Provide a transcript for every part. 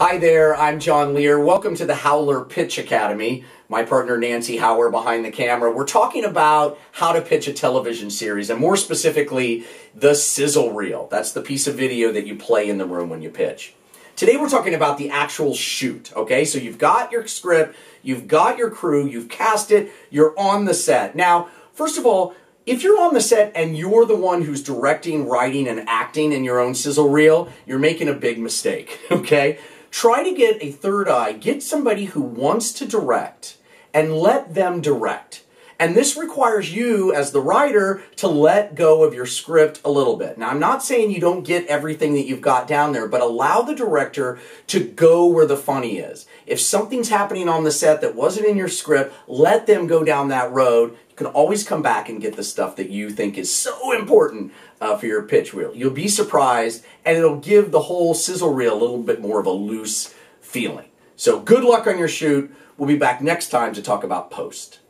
Hi there, I'm John Lehr. Welcome to the Howler Pitch Academy. My partner Nancy Hauer behind the camera. We're talking about how to pitch a television series, and more specifically, the sizzle reel. That's the piece of video that you play in the room when you pitch. Today we're talking about the actual shoot, okay? So you've got your script, you've got your crew, you've cast it, you're on the set. Now, first of all, if you're on the set and you're the one who's directing, writing, and acting in your own sizzle reel, you're making a big mistake, okay? Try to get a third eye, get somebody who wants to direct, and let them direct. And this requires you, as the writer, to let go of your script a little bit. Now, I'm not saying you don't get everything that you've got down there, but allow the director to go where the funny is. If something's happening on the set that wasn't in your script, let them go down that road. You can always come back and get the stuff that you think is so important for your pitch reel. You'll be surprised, and it'll give the whole sizzle reel a little bit more of a loose feeling. So good luck on your shoot. We'll be back next time to talk about post.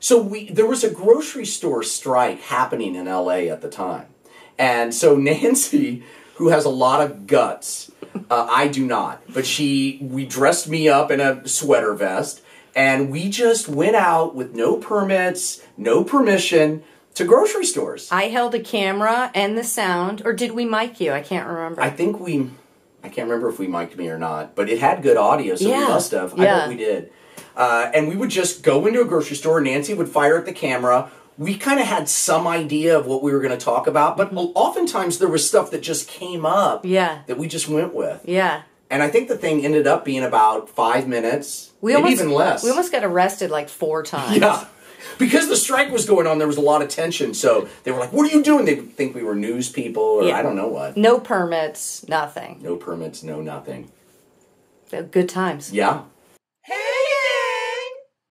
So there was a grocery store strike happening in LA at the time. And so Nancy, who has a lot of guts, I do not, but we dressed me up in a sweater vest, and we just went out with no permits, no permission, to grocery stores. I held a camera and the sound, or did we mic you? I can't remember. I can't remember if we mic'd me or not, but it had good audio, so we must have. Yeah. I bet we did. And we would just go into a grocery store, Nancy would fire at the camera. We kind of had some idea of what we were going to talk about, but oftentimes there was stuff that just came up that we just went with. Yeah. And I think the thing ended up being about 5 minutes, maybe even less. We almost got arrested like 4 times. Yeah. Because the strike was going on, there was a lot of tension, so they were like, what are you doing? They would think we were news people or I don't know what. No permits, nothing. No permits, no nothing. Good times. Yeah.